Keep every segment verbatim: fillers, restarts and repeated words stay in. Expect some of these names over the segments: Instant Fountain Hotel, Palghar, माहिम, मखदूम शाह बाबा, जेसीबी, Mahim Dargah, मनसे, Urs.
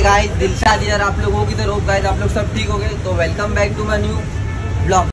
नमस्ते गाइस, दिल से आदि यार आप लोगों की तरफ। गाइस आप लोग सब ठीक हो गए? तो welcome back to my new blog.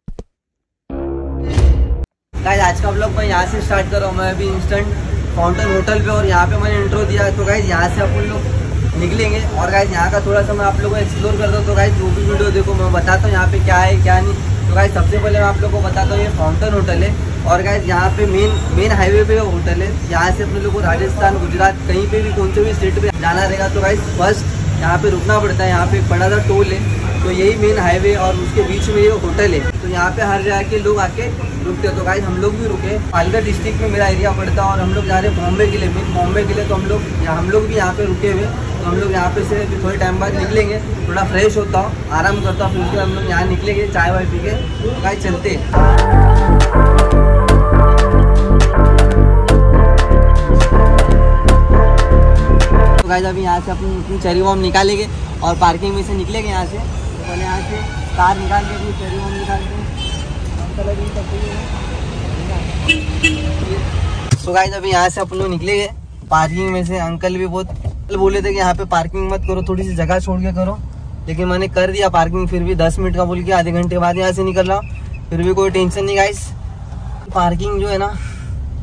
Guys आज का ब्लॉग मैं यहाँ से स्टार्ट कर रहा हूँ। मैं अभी इंस्टेंट फाउंटेन होटल पे और यहाँ पे मैंने इंट्रो दिया। तो गाइस यहाँ से अपन लोग निकलेंगे और गाइस यहाँ का थोड़ा सा मैं आप लोग को एक्सप्लोर करता हूँ। तो गाइस वो भी वीडियो देखो, मैं बताता हूँ यहाँ पे क्या है क्या नहीं। तो गाइस सबसे पहले मैं आप लोग को बताता हूँ ये फाउंटेन होटल है और गाइस यहाँ पे मेन मेन हाईवे पे होटल है। यहाँ से अपने लोगों को राजस्थान, गुजरात कहीं पे भी कौन से भी स्टेट पे जाना रहेगा तो गाइस फर्स्ट यहाँ पे रुकना पड़ता है। यहाँ पे एक बड़ा सा टोल है, तो यही मेन हाईवे और उसके बीच में ये होटल है। तो यहाँ पे हर जगह के लोग आके रुकते हैं। तो गाइस हम लोग भी रुके। पालघर डिस्ट्रिक्ट में मेरा एरिया पड़ता है और हम लोग जा रहे हैं बॉम्बे के लिए, मेन बॉम्बे के लिए। तो हम लोग हम लोग भी यहाँ पे रुके हुए। तो हम लोग यहाँ पे से थोड़े टाइम बाद निकलेंगे, थोड़ा फ्रेश होता हूँ, आराम करता हूँ, फिर उसके हम लोग यहाँ निकलेंगे चाय वाय पी के। तो गाइस चलते हैं। तो गाइस अभी यहाँ से अपनी चेरी बॉम निकालेंगे और पार्किंग में से निकलेंगे यहाँ से। तो पहले यहाँ से कार निकाल के अपनी चेरी बॉम निकाल के। तो गाइस अभी यहाँ से अपन लोग निकलेंगे पार्किंग में से। अंकल भी बहुत कल बोले थे कि यहाँ पे पार्किंग मत करो, थोड़ी सी जगह छोड़ के करो, लेकिन मैंने कर दिया पार्किंग। फिर भी दस मिनट का बोल के आधे घंटे बाद यहाँ से निकल रहा हूँ, फिर भी कोई टेंशन नहीं। गाइस पार्किंग जो है ना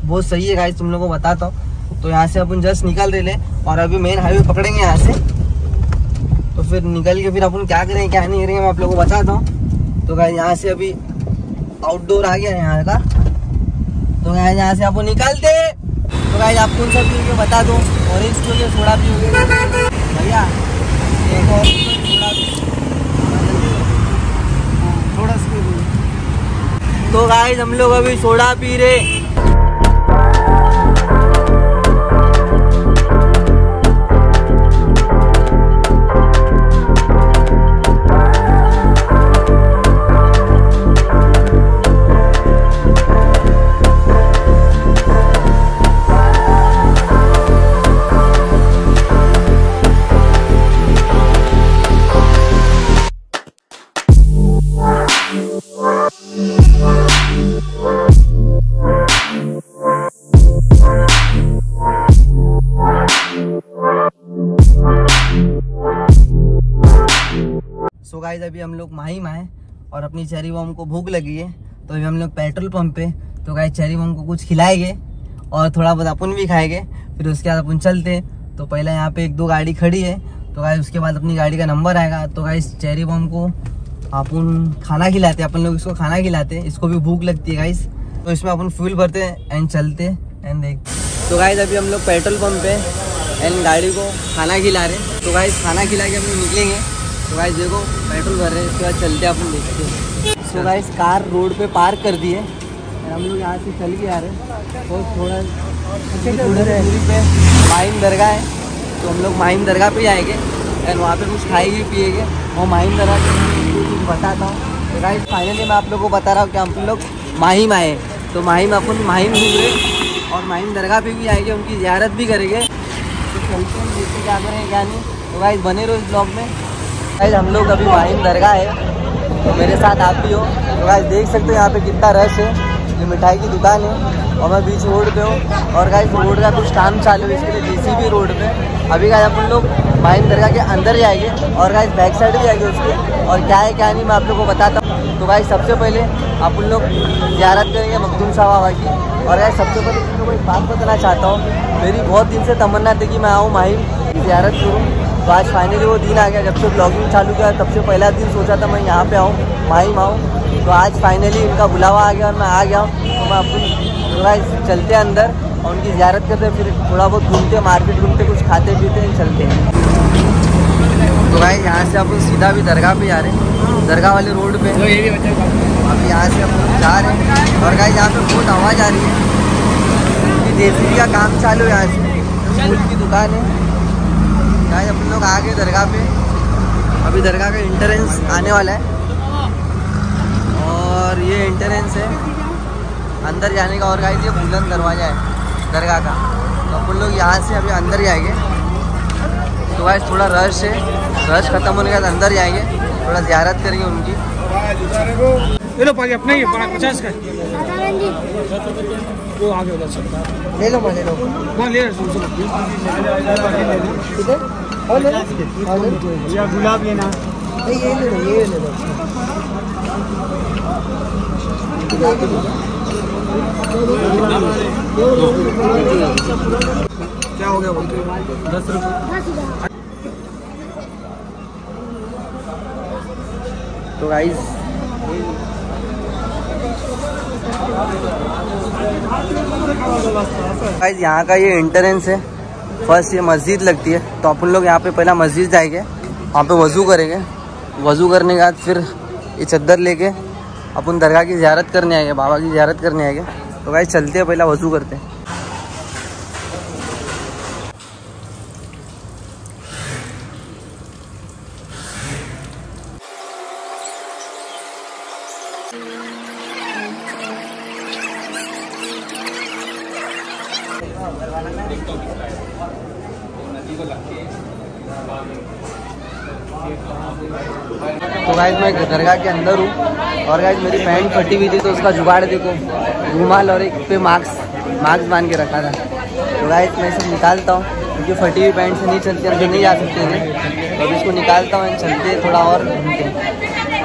बहुत सही है, गाइस तुम लोगों को बताता हूँ। तो यहाँ से अपन जस्ट निकल रहे हैं और अभी मेन हाईवे पकड़ेंगे यहाँ से। तो फिर निकल के फिर अपन क्या करेंगे क्या नहीं करेंगे मैं आप लोगों को बताता हूँ। तो गाइस यहाँ से अभी आउटडोर आ गया है यहाँ का। तो गाइस यहाँ से अपन निकलते। तो गाइस आप कौन सा पीओगे बता दो, ऑरेंज पीओगे, सोडा पीओगे? भैया एक और सोडा। तो गाइस हम लोग अभी सोडा पी रहे। सो गाइस अभी हम लोग माहिम आए और अपनी चेरी बॉम को भूख लगी है। तो अभी हम लोग पेट्रोल पंप पे। तो गाइस चेरी बॉम को कुछ खिलाएंगे और थोड़ा बहुत अपन भी खाएंगे, फिर उसके बाद अपन चलते। तो पहले यहाँ पे एक दो गाड़ी खड़ी है, तो गाइस उसके बाद अपनी गाड़ी का नंबर आएगा। तो गाइस चेरी बॉम को अपन खाना खिलाते, अपन लोग इसको खाना खिलाते, इसको भी भूख लगती है गाइस। तो इसमें अपन फ्यूल भरते एंड चलते एंड देखते। तो गाइस अभी हम लोग पेट्रोल पंप पे एंड गाड़ी को खाना खिला रहे। तो गाइस खाना खिला के हम लोग निकलेंगे। तो गाइस देखो पेट्रोल भर रहे हैं, उसके बाद चलते अपन देखते हैं। तो गाइस कार रोड पे पार्क कर दी है और हम लोग यहाँ से चल के आ रहे हैं। बहुत थोड़ा थोड़े दूरी पे माहिम दरगाह है, तो हम लोग माहिम दरगाह पे जाएंगे एंड वहाँ पे कुछ खाएंगे पिएंगे और माहिम दरगाह कुछ बताता हूँ। तो गाइस फाइनली मैं आप लोग को बता रहा हूँ कि हम लोग माहिम आए। तो माहिम अपन माहिम घूमे और माहिम दरगाह पे भी आएंगे, उनकी ज़ियारत भी करेंगे। तो चलते हैं देखते क्या करेंगे क्या नहीं। तो गाइस बने रहो इस ब्लॉग में। गाइस हम लोग अभी माहिम दरगाह है, तो मेरे साथ आप भी हो। तो गाइस देख सकते हो यहाँ पे कितना रश है। ये मिठाई की दुकान है और मैं बीच रोड पे हूँ और गाइस रोड का कुछ काम चालू है, इसके लिए जेसीबी रोड पे। अभी गाइस अपन लोग माहिम दरगाह के अंदर जाएंगे और गाइस बैक साइड भी जाएंगे उसके, और क्या है क्या नहीं मैं आप लोग को बताता हूँ। तो गाइस सबसे पहले आप लोग ज़ियारत करेंगे मखदूम शाह बाबा की। और गाइस सबसे पहले तुम लोगों को एक बात बताना चाहता हूँ, मेरी बहुत दिन से तमन्ना थी कि मैं आऊँ माहिम की ज़ियारत करूँ। तो आज फाइनली वो दिन आ गया। जब से ब्लॉगिंग चालू किया तब से पहला दिन सोचा था मैं यहाँ पे आऊँ माहिम आऊँ, तो आज फाइनली उनका बुलावा आ गया और मैं आ गया हूँ। तो मैं अपन गाइस चलते हैं अंदर और उनकी ज़ियारत करते हैं, फिर थोड़ा बहुत घूमते मार्केट घूमते, कुछ खाते पीते चलते हैं। तो गाइस यहाँ से अपन सीधा भी दरगाह पे जा रहे हैं, दरगाह वाले रोड पर। अभी यहाँ से अपन जा रहे हैं और गाइस यहाँ पर बहुत आवाज़ आ रही है, जेसीबी का काम चालू है। यहाँ से फूल की दुकान है। गाइस अपन लोग आ गए दरगाह पे। अभी दरगाह का एंट्रेंस आने वाला है और ये एंट्रेंस है अंदर जाने का। और गाइस ये बुलंद दरवाज़ा है दरगाह का। तो अपन लोग यहाँ से अभी अंदर जाएंगे। तो गाइस थोड़ा रश है, रश खत्म होने के बाद अंदर जाएंगे, थोड़ा ज़ियारत करेंगे उनकी। ले लो अपने पचास का वो आगे ले लो, ले लो। या गुलाब लेना, ये ले लो, ये ले लो। क्या हो गया बोलते हो? दस रुपये। तो गाइस गाइस यहाँ का ये एंट्रेंस है। फर्स्ट ये मस्जिद लगती है, तो अपन लोग यहाँ पे पहला मस्जिद जाएंगे, वहाँ पे वज़ू करेंगे। वज़ू करने के बाद फिर ये चद्दर लेके अपन दरगाह की ज़ियारत करने आएंगे, बाबा की ज़ियारत करने आएंगे। तो गाइस चलते हैं, पहला वज़ू करते हैं। तो गाइस मैं दरगाह के अंदर हूँ, और गाइस मेरी पैंट फटी हुई थी, तो उसका जुगाड़ देखो, रुमाल और एक पे मास्क मास्क बांध के रखा था। तो गाइस मैं इसे निकालता हूँ, क्योंकि फटी हुई पैंट से नहीं चलती, अंदर नहीं जा सकते हैं। तो इसको निकालता हूँ, चलते थोड़ा और घूमते हैं।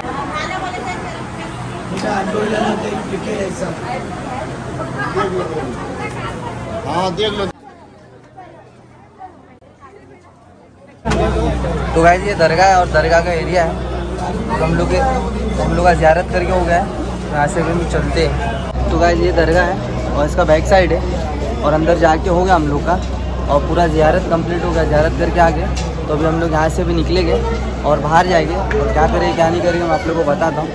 तो गाइस ये दरगाह है और दरगाह का एरिया है। तो हम लोग हम लोग का ज़ियारत करके हो गया है, यहाँ से भी चलते हैं। तो गाइस ये दरगाह है और इसका बैक साइड है, और अंदर जाके हो गया हम लोग का, और पूरा ज़ियारत कंप्लीट हो गया, ज़ियारत करके आ गए। तो अभी हम लोग यहाँ से भी निकलेंगे और बाहर जाएंगे, और क्या करेंगे क्या नहीं करेंगे मैं आप लोग को बताता हूँ।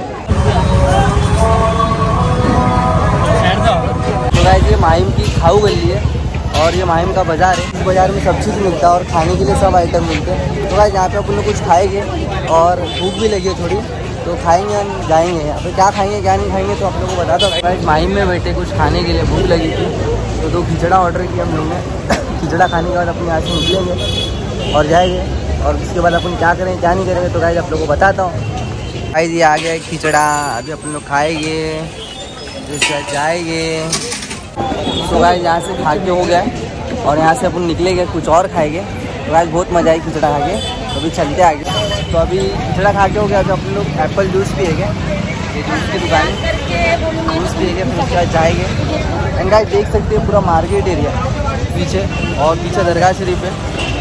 तो गाइस ये माहिम की खाऊ गली है, और ये माहिम का बाज़ार है। इस बाज़ार में सब चीज़ मिलता है और खाने के लिए सब आइटम मिलते हैं। तो गाइस यहाँ पे अपन लोग कुछ खाएंगे, और भूख भी लगी है थोड़ी, तो खाएंगे और जाएंगे। यहाँ पे क्या खाएंगे क्या नहीं खाएंगे तो आप लोगों को बताता हूँ। गाइस माहिम में बैठे कुछ खाने के लिए, भूख लगी थी, तो दो खिचड़ा ऑर्डर किया हम लोग ने। खिचड़ा खाने के बाद अपने यहाँ से निकलेंगे और जाएंगे, और उसके बाद अपन क्या करेंगे क्या नहीं करेंगे तो गाइस आप लोगों को बताता हूँ। गाइस ये आ गया खिचड़ा, अभी अपन लोग खाएंगे, उसके बाद जाएंगे। तो गाइस यहाँ से खा के हो गया है, और यहाँ से अपन निकलेंगे, कुछ और खाएंगे। तो गाइस बहुत मज़ा आई खिचड़ा खा के, तो अभी चलते आगे। तो अभी खिचड़ा खा के हो गया, तो अपन लोग एप्पल जूस पिएंगे, ये जूस की दुकान जूस पिएंगे, फिर उसके बाद जाएंगे। एंड गाइस देख सकते हैं पूरा मार्केट एरिया पीछे, और पीछे दरगाह शरीफ है,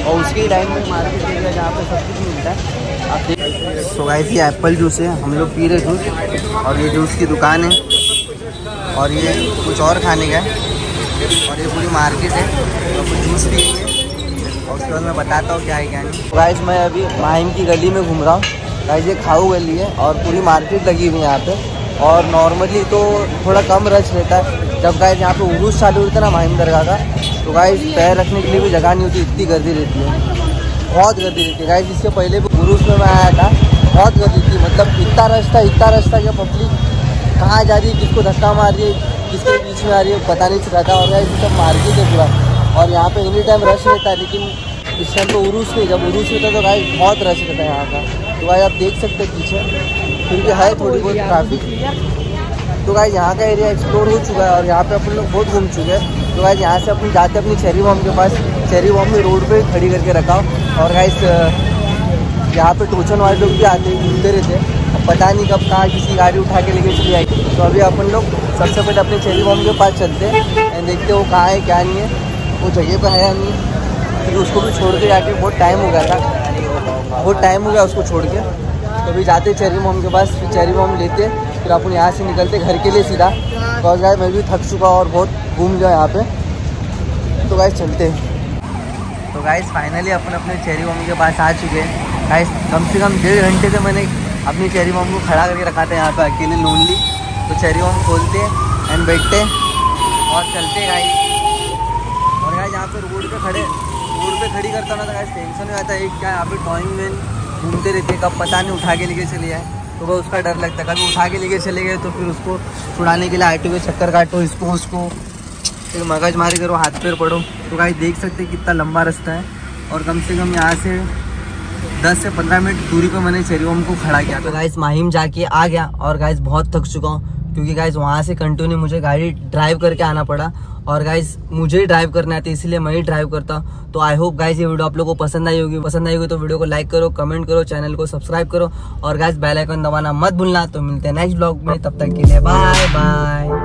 और उसके टाइम में मार्केट एरिया जहाँ पर सब कुछ मिलता है आप देख। तो गाइस ये एप्पल जूस है, हम लोग पी रहे जूस, और ये जूस की दुकान है, और ये कुछ और खाने का है, और ये पूरी मार्केट है। तो कुछ जूस भी है, और उसके बाद मैं बताता हूँ क्या है क्या नहीं। गाइस मैं अभी माहिम की गली में घूम रहा हूँ। गाइस ये खाऊ गली है, और पूरी मार्केट लगी हुई है यहाँ पे, और नॉर्मली तो थोड़ा कम रश रहता है। जब गाइस यहाँ पे उरूस चालू होता है ना माहिम दरगाह का, तो गाइस पैर रखने के लिए भी जगह नहीं होती, इतनी गर्दी रहती है, बहुत गर्दी रहती है। गाइस इससे पहले भी उरूस में मैं आया था, बहुत गर्दी थी, मतलब इतना रश था इतना रश था कि पब्लिक कहाँ जा रही है, किसको धक्का मार रही है, किसके बीच में आ रही है, पता नहीं चला था। और गाइस ये सब मार्केट है पूरा, और यहाँ पे एनी टाइम रश रहता है, लेकिन इस टाइम तो उरूस में जब उरूस होता है तो गाइस बहुत रश रहता है यहाँ का। तो गाइस आप देख सकते हैं पीछे, फिर भी है थोड़ी बहुत ट्रैफिक। तो गाइस यहाँ का एरिया एक्सप्लोर हो चुका है, और यहाँ पर अपन लोग बहुत घूम चुके हैं। तो गाइस यहाँ से अपन जाते हैं अपनी चेरी बॉम के पास, चेरी बॉम में रोड पर खड़ी करके रखा। और गाइस यहाँ पर टोचन वाले लोग भी आते घूमते रहते हैं, पता नहीं कब कहाँ किसी गाड़ी उठा के लेके चली आई। तो अभी अपन लोग सबसे पहले अपने चेरी बॉम के पास चलते हैं, देखते हैं वो कहाँ है क्या नहीं है, वो जगह पर है या नहीं। फिर उसको भी छोड़ के जाके बहुत टाइम हो गया था, बहुत टाइम हो गया उसको छोड़ के। तो अभी जाते चेरी बॉम के पास, फिर चेरी बॉम लेते, फिर अपन यहाँ से निकलते घर के लिए सीधा। तो गाइस मैं भी थक चुका और बहुत घूम गया यहाँ पर, तो गाइस चलते। तो गाइस फाइनली अपन अपने चेरी बॉम के पास आ चुके हैं। गाइस कम से कम डेढ़ घंटे से मैंने अपनी चेरी बॉम को खड़ा करके रखा था यहाँ पे अकेले लोनली। तो चेरी बॉम खोलते एंड बैठते और चलते गाइस। और गाइस यहाँ पे रोड पे खड़े रोड पे खड़ी करता ना था, गाइस टेंशन में आता है एक क्या यहाँ पे टॉइंग मैन घूमते रहते, कब पता नहीं उठा के लेके चले जाए, तो वह उसका डर लगता है। कभी उठा के लेके चले गए तो फिर उसको छुड़ाने के लिए आटो के चक्कर काटो, इसको उसको फिर मगज मारी करो, हाथ पैर पड़ो। तो गाइस देख सकते कितना लंबा रास्ता है, और कम से कम यहाँ से दस से पंद्रह मिनट दूरी पे मैंने चेरी बॉम को खड़ा किया। तो गाइस माहिम जाके आ गया, और गाइस बहुत थक चुका हूँ, क्योंकि गाइज वहाँ से कंटिन्यू मुझे गाड़ी ड्राइव करके आना पड़ा और गाइज मुझे ड्राइव करना आती है इसलिए मैं ही ड्राइव करता हूँ। तो आई होप गाइज ये वीडियो आप लोगों को पसंद आई होगी, पसंद आई होगी तो वीडियो को लाइक करो, कमेंट करो, चैनल को सब्सक्राइब करो और गाइज बेल आइकन दबाना मत भूलना। तो मिलते हैं नेक्स्ट ब्लॉग में, तब तक के लिए बाय बाय।